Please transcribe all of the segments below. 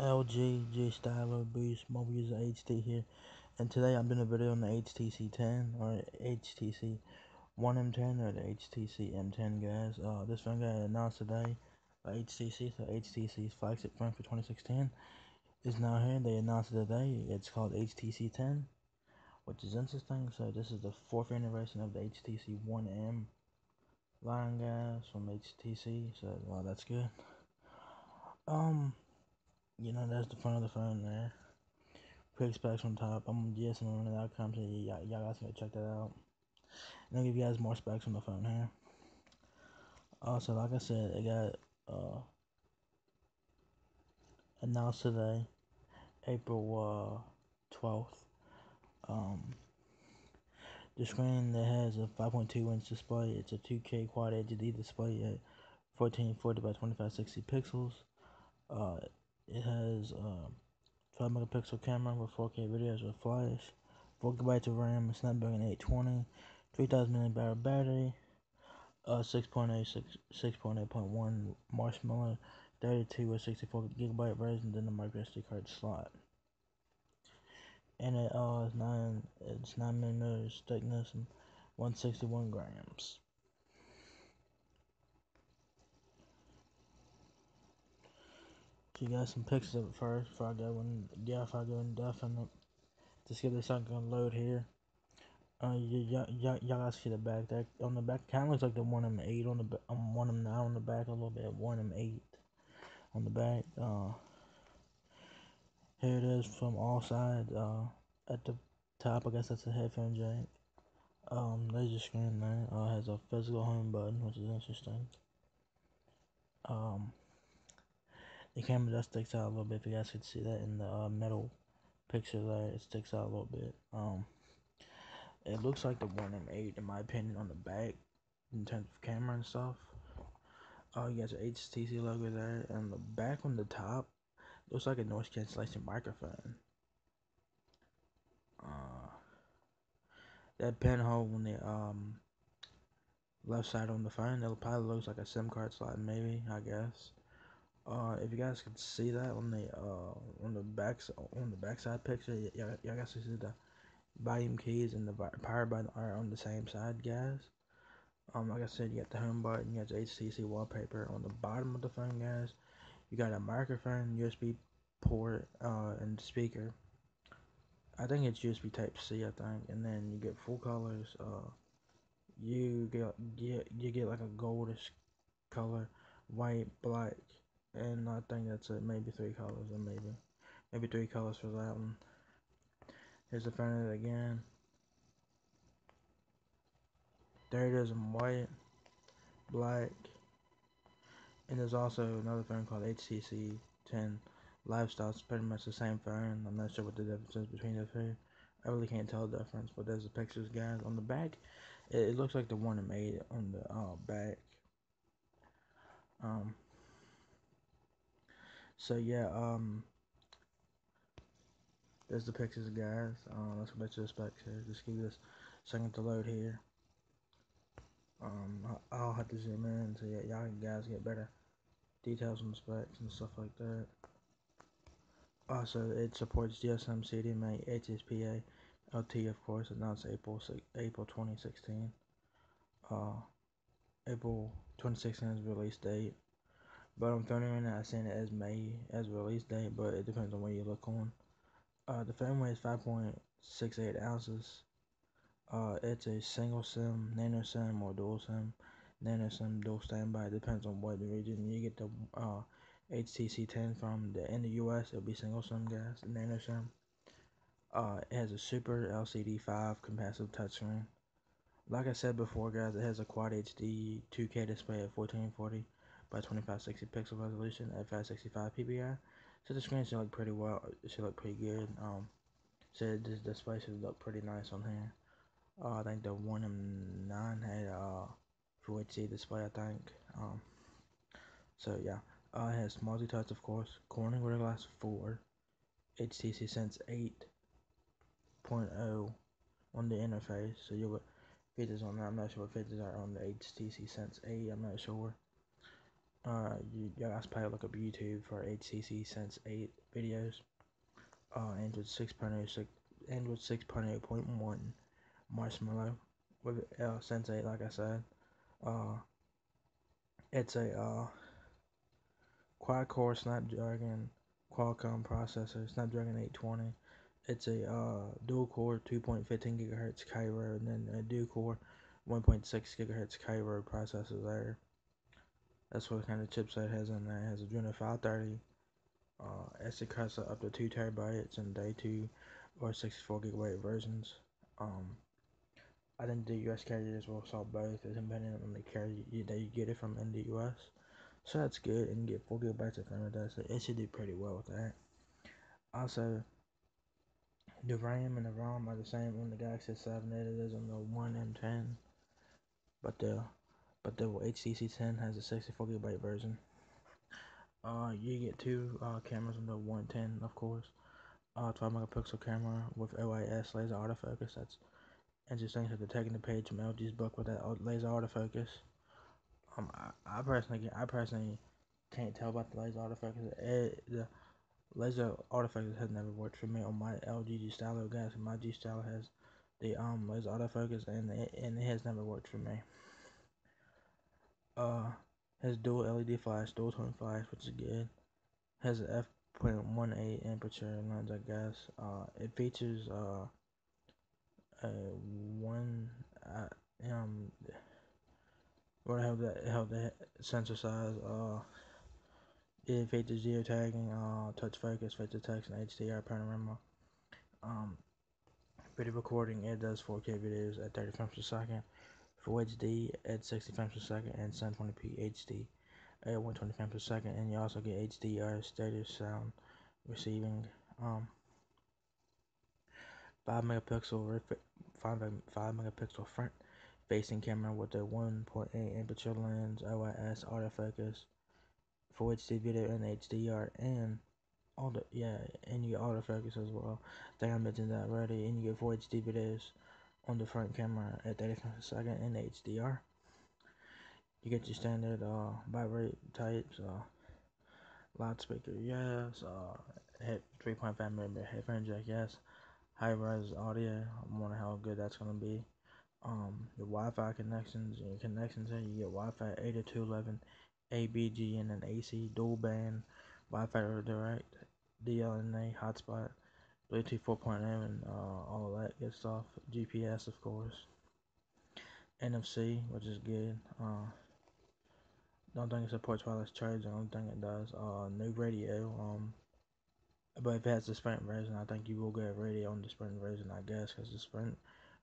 LG G Stylo Boost Mobile User HT here, and today I'm doing a video on the HTC 10 or HTC One (M10) or the HTC M10, guys. This phone got announced today by HTC, so HTC's flagship phone for 2016 is now here. They announced it today. It's called HTC 10, which is interesting. So this is the fourth generation of the HTC One (M) line, guys, from HTC. So wow, that's good. You know, that's the front of the phone there. Quick specs on top. I'm on gsmarena.com, so y'all guys can check that out. And I'll give you guys more specs on the phone here. Also, like I said, it got announced today, April 12th. The screen that has a 5.2-inch display. It's a 2K Quad HD display at 1440 by 2560 pixels. It has a 12 megapixel camera with 4K video as a flash, 4GB of RAM, Snapdragon 820, 3000 mAh battery, 6.8.1 Marshmallow, 32 or 64GB version, then the micro SD card slot. And it it's 9mm thickness and 161 grams. You guys some pictures of it first before I go in. Yeah, if I go in depth and just give this a load here. Y'all guys see the back there on the back. Kind of looks like the One (M8) on the One (M9) on the back a little bit. One (M8) on the back. Here it is from all sides. At the top, I guess that's a headphone jack. There's the screen there. It has a physical home button, which is interesting. The camera does sticks out a little bit, if you guys could see that in the middle picture there. It sticks out a little bit. It looks like the One (M8) in my opinion on the back in terms of camera and stuff. You got your HTC logo there, and the back on the top looks like a noise cancellation microphone. That pinhole on the left side on the phone, that probably looks like a SIM card slot, maybe, I guess. If you guys can see that on the backside picture, y'all guys can see the volume keys and the power button are on the same side, guys. Like I said, you got the home button, you got the HTC wallpaper on the bottom of the phone, guys. You got a microphone, USB port, and speaker. I think it's USB Type C, I think. And then you get full colors. You get like a goldish color, white, black. And I think that's it. Maybe three colors, or maybe three colors for that one. Here's the front of it again. There it is in white, black, and there's also another phone called HTC 10 Lifestyle. It's pretty much the same phone. I'm not sure what the difference is between the two. I really can't tell the difference, but there's the pictures, guys. On the back, it looks like the One (M8) on the back. So yeah, there's the pictures, guys. Let's go back to the specs here. Just give this a second to load here. I'll have to zoom in so y'all guys get better details on the specs and stuff like that. Also, it supports GSM, CDMA, HSPA, LT, of course. Announced April 2016. April 2016 is release date. But I'm throwing it right now, I'm saying it as May as release date, but it depends on where you look on. The phone weighs 5.68 ounces. It's a single SIM, nano SIM, or dual SIM. Nano SIM, dual standby, depends on what region you get the HTC 10 from. In the US, it'll be single SIM, guys, nano SIM. It has a super LCD 5 capacitive touchscreen. Like I said before, guys, it has a quad HD 2K display at 1440. By 2560 pixel resolution at 565 ppi, so the screen should look pretty well. It should look pretty good. So this display should look pretty nice on here. I think the One (M9) had a Full HD display, I think. So yeah, it has multi-touch, of course. Corning Gorilla Glass 4, HTC Sense 8.0 on the interface. So you would features on that. I'm not sure what features are on the HTC Sense 8. I'm not sure. You guys probably look up YouTube for HTC Sense 8 videos. Android 6.0, Android 6.0.1 Marshmallow with Sense 8, like I said. It's a quad-core Snapdragon Qualcomm processor, Snapdragon 820. It's a dual-core 2.15 GHz Kyro, and then a dual-core 1.6 GHz Kyro processor there. That's what kind of chipset it has in there. It has Adreno 530. SD cards are up to 2 TB in day 2 or 64 GB versions. I think the US carriers will sell both, depending on the carrier that you get it from in the US. So that's good, and you get 4 GB of memory. So it should do pretty well with that. Also, the RAM and the ROM are the same on the Galaxy S7 as it is on the One (M10), but the HTC 10 has a 64 GB version. You get two cameras on the 110, of course. 12 megapixel camera with OIS laser autofocus. That's interesting. So they're taking the page from LG's book with that laser autofocus. I personally can't tell about the laser autofocus. The laser autofocus has never worked for me on my LG G Stylo, guys. My G Stylo has the laser autofocus, and it has never worked for me. Has dual LED flash, dual tone flash, which is good. Has an f.18 aperture lens, I guess. It features the sensor size. It features geo tagging, touch focus, face detection, HDR, panorama. Video recording, it does 4K videos at 30 frames per second. Full HD at 60 frames per second, and 720p HD at 120 frames per second, and you also get HDR stereo sound receiving. 5 megapixel front facing camera with a 1.8 aperture lens, OIS, autofocus, Full HD video, and HDR, and all the and you get autofocus as well. I think I mentioned that already, and you get Full HD videos on the front camera at 30 frames per second in HDR. You get your standard vibrate types, loudspeaker, yes, head 3.5 mm headphone jack, yes, high-res audio. I wonder how good that's gonna be. Your Wi-Fi connections, your connections here, you get Wi-Fi 802.11, ABG, and an AC dual band, Wi-Fi direct, DLNA hotspot, Bluetooth 4.0, and all that good stuff. GPS, of course. NFC, which is good. Don't think it supports wireless charging. I don't think it does. No radio. But if it has the Sprint version, I think you will get radio on the Sprint version, I guess, because the Sprint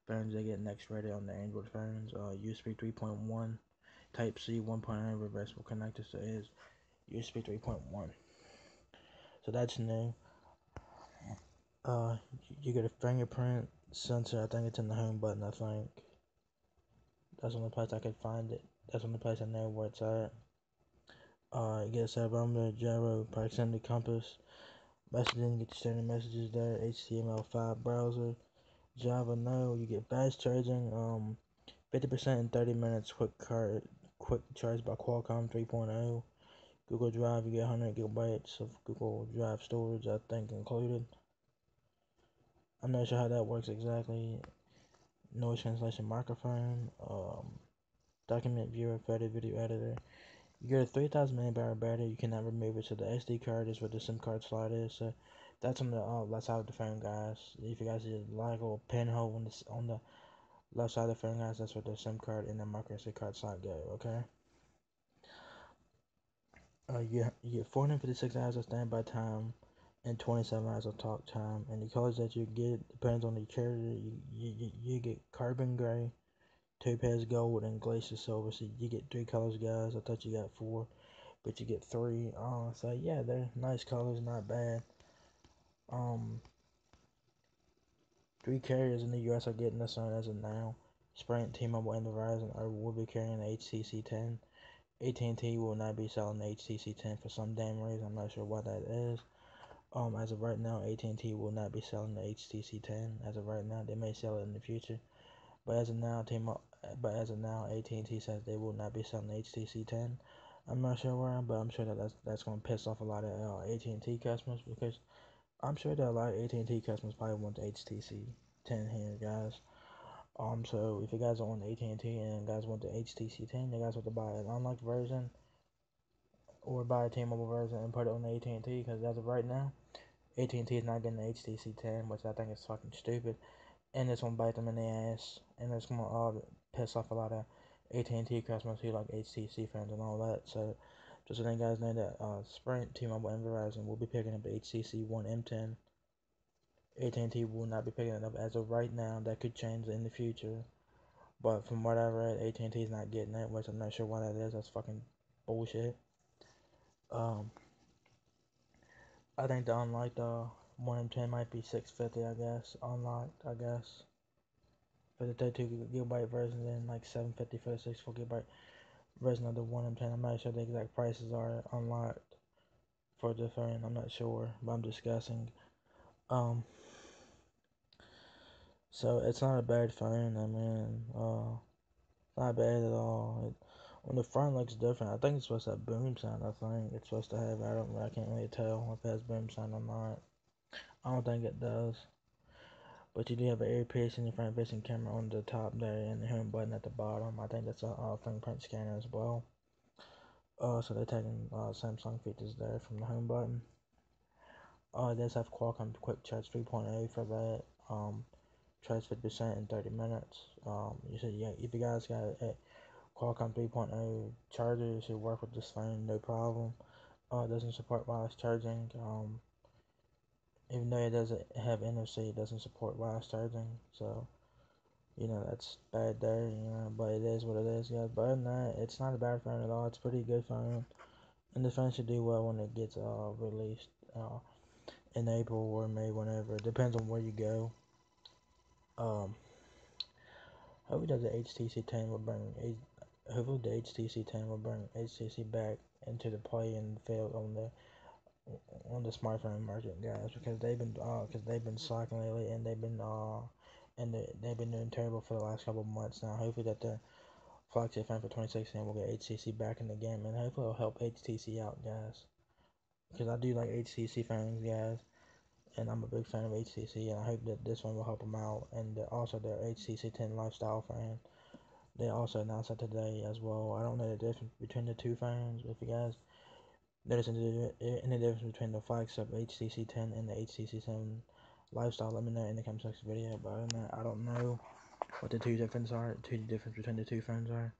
phones, they get next radio on the Android phones. USB 3.1, Type C 1.0 reversible connector, so it is USB 3.1. So that's new. You get a fingerprint sensor. I think it's in the home button. I think that's the only place I could find it. That's the only place I know where it's at. You get a accelerometer, gyro, proximity compass, messaging. Get your standard messages there. HTML5 browser, Java. No, you get fast charging. 50% in 30 minutes. Quick charge by Qualcomm 3.0. Google Drive. You get 100 gigabytes of Google Drive storage, I think, included. I'm not sure how that works exactly. Noise cancellation microphone, document viewer, photo video editor. You get a 3,000 mAh battery. You cannot remove it, so the SD card is where the SIM card slot is. So that's on the left side of the phone, guys. If you guys see a little pinhole on the left side of the phone, guys, that's where the SIM card and the micro SD card slot go. Okay. You get 456 hours of standby time and 27 hours of talk time, and the colors that you get depends on the character. You get Carbon Gray, Topaz Gold, and Glacier Silver. So you get 3 colors, guys. I thought you got 4, but you get 3. So yeah, they're nice colors, not bad. 3 carriers in the US are getting this one as of now. Sprint, T-Mobile, and Verizon will be carrying the HTC 10. AT&T will not be selling the HTC 10 for some damn reason. I'm not sure why that is. As of right now, AT&T will not be selling the HTC 10. As of right now, they may sell it in the future, but as of now, AT&T says they will not be selling the HTC 10. I'm not sure why, but I'm sure that that's going to piss off a lot of AT&T customers, because I'm sure that a lot of AT&T customers probably want the HTC 10 here, guys. So if you guys are on AT&T and guys want the HTC 10, you guys have to buy an unlocked version or buy a T-Mobile version and put it on the AT&T, because as of right now, AT&T is not getting the HTC 10, which I think is fucking stupid, and it's gonna bite them in the ass, and it's gonna piss off a lot of AT&T customers who like HTC fans and all that. So just so you guys know that Sprint, T-Mobile, and Verizon will be picking up the HTC One (M10). AT&T will not be picking it up as of right now. That could change in the future, but from what I read, AT&T is not getting that, which I'm not sure why that is. That's fucking bullshit. I think the unlocked One (M10) might be $650, I guess. Unlocked, I guess, for the 32GB version, then like $750 for the 64GB version of the One (M10). I'm not sure the exact prices are unlocked for different. I'm not sure, but I'm just guessing. So it's not a bad phone. I mean, not bad at all. On the front looks different. I think it's supposed to have boom sound. I think it's supposed to have, I can't really tell if it has boom sound or not. I don't think it does. But you do have an ear piercing, front facing camera on the top there, and the home button at the bottom. I think that's a fingerprint scanner as well. So they're taking Samsung features there from the home button. It does have Qualcomm Quick Charge 3.0 for that. Charge 50% in 30 minutes. You said, yeah, if you guys got it, Qualcomm 3.0 charger should work with this phone, no problem. It doesn't support wireless charging. Even though it doesn't have NFC, it doesn't support wireless charging. So, you know, that's bad there, you know, but it is what it is, guys. But other than that, it's not a bad phone at all. It's a pretty good phone. And the phone should do well when it gets released in April or May, whenever. It depends on where you go. Hopefully the HTC 10 will bring HTC back into the play-in field on the smartphone market, guys, because they've been slacking lately, and they've been doing terrible for the last couple of months now. Hopefully that the flagship phone for 2016 will get HTC back in the game, and hopefully it'll help HTC out, guys, because I do like HTC phones, guys, and I'm a big fan of HTC, and I hope that this one will help them out. And also their HTC 10 Lifestyle phone, they also announced that today as well. I don't know the difference between the two phones. If you guys notice any difference between the flagship HTC 10 and the HTC 10 Lifestyle, let me know in the comment section video. But I don't know what the two differences are. Two difference between the two phones are.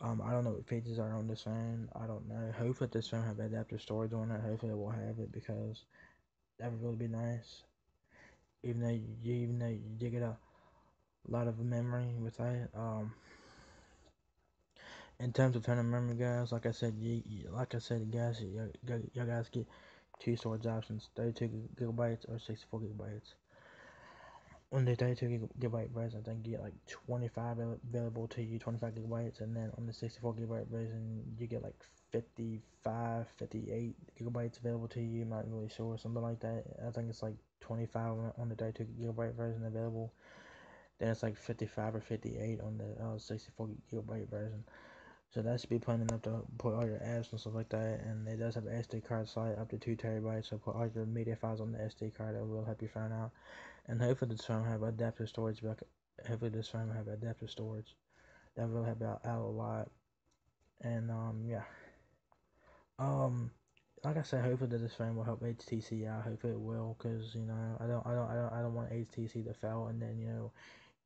I don't know what features are on this phone. I don't know. Hopefully this phone have adaptive storage on it. Hopefully it will have it, because that would really be nice. Even though you do get a lot of memory with that. In terms of turning memory, guys, like I said, guys, you guys get two storage options: 32GB or 64GB. On the 32GB version, I think you get like 25 available to you, 25GB, and then on the 64GB version, you get like 55, 58GB available to you. I'm not really sure, something like that. I think it's like 25 on the 32GB version available. Then it's like 55 or 58 on the 64GB version. So that should be plenty enough to put all your apps and stuff like that. And it does have an SD card slot up to 2TB, so put all your media files on the SD card. That will help you find out. And hopefully this phone have adaptive storage. That will help out a lot. And yeah. Like I said, hopefully this phone will help HTC out. Hopefully it will, cause you know I don't want HTC to fail and then, you know,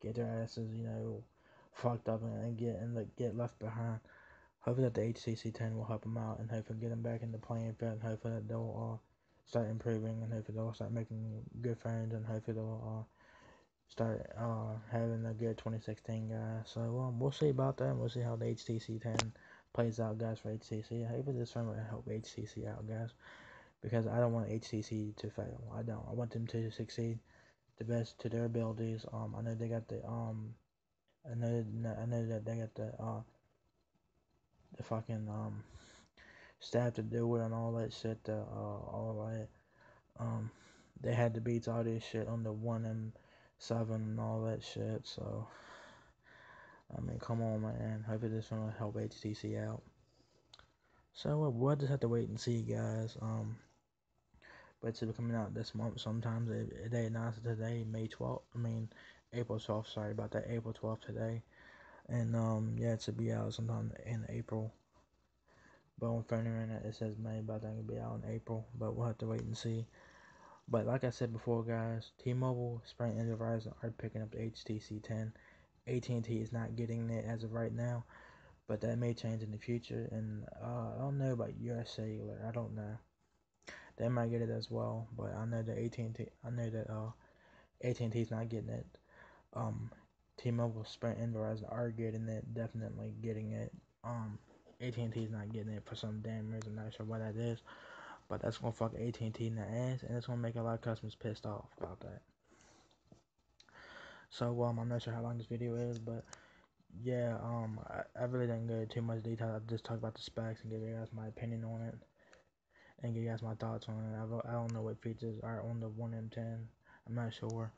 get their asses, you know, fucked up and get left behind. Hopefully that the HTC 10 will help them out, and hopefully get them back in the playing field, and hopefully that they'll all start improving, and hopefully they'll start making good phones, and hopefully they'll start having a good 2016, guys. So we'll see about that. We'll see how the HTC 10 plays out, guys, for HTC. I hope this phone will help HTC out, guys, because I don't want HTC to fail. I want them to succeed the best to their abilities. I know they got the the fucking staff to do it and all that shit, all that. They had to beat all this shit on the One (M7) and all that shit. So I mean, come on, man. Hopefully this one will help HTC out. So we'll just have to wait and see, guys. But it's coming out this month. Sometimes they announced it today, May 12th. I mean, April 12th. Sorry about that, April 12th today. And yeah, it should be out sometime in April. But on Friday right now, it says May, but I think it'll be out in April. But we'll have to wait and see. But like I said before, guys, T-Mobile, Sprint, and Verizon are picking up the HTC 10. AT&T is not getting it as of right now, but that may change in the future. And I don't know about US Cellular. I don't know. They might get it as well, but I know that AT&T is not getting it. T-Mobile, Sprint, and Verizon are getting it. Definitely getting it. AT&T is not getting it for some damn reason. I'm not sure what that is, but that's gonna fuck AT&T in the ass, and it's gonna make a lot of customers pissed off about that. So I'm not sure how long this video is, but yeah, I really didn't go into too much detail. I just talked about the specs and give you guys my opinion on it, and give you guys my thoughts on it. I don't know what features are on the One (M10). I'm not sure.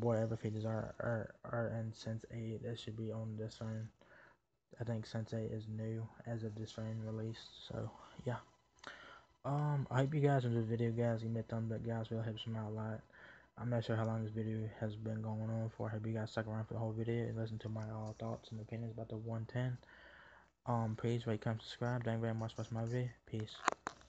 Whatever features are in Sense 8 that should be on this phone. I think Sense 8 is new as of this phone release, so yeah. I hope you guys enjoyed the video, guys. Give me a thumbs up, guys. Really helps me out a lot. I'm not sure how long this video has been going on for. I hope you guys stuck around for the whole video and listen to my thoughts and opinions about the 110. Please rate, comment, subscribe. Thank you very much for watching my video. Peace.